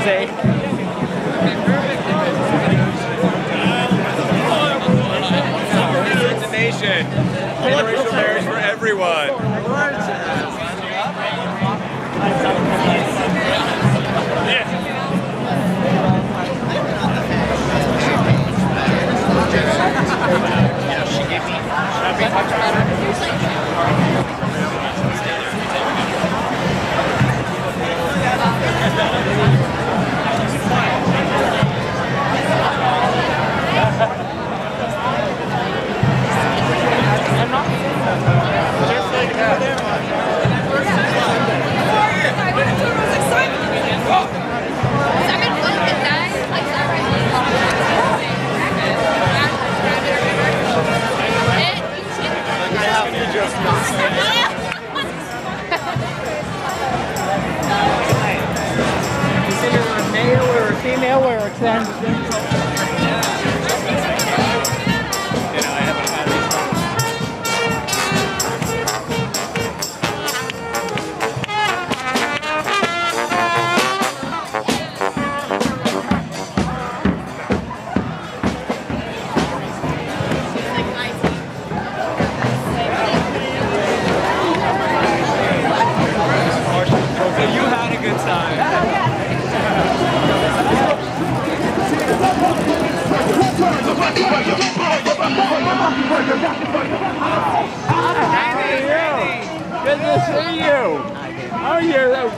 Wednesday. Interracial marriage for everyone. Female wear exams.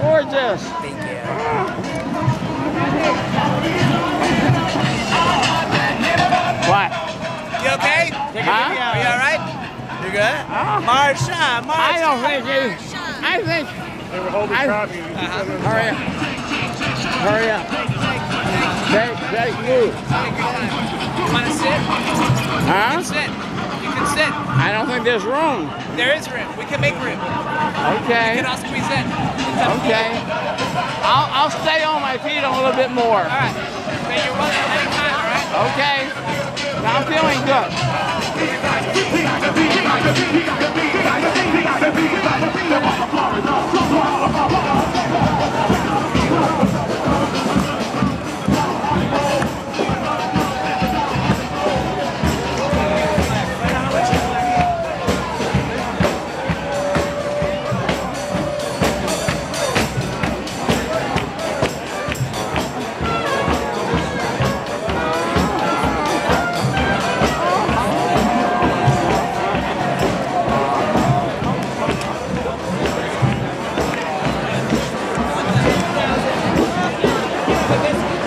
Gorgeous. Thank you. What? You okay? Huh? Are you alright? You good? Marsha, Marsha. I don't think it is. I think. They were holding copy. Hurry up. Hurry up. Take move. You want to sit? Huh? You can sit. You can sit. I don't think there's room. There is room. We can make room. Okay. We can all squeeze in. Okay. I'll stay on my feet a little bit more. All right. So you're running at any time, all right? Okay. Now I'm feeling good. But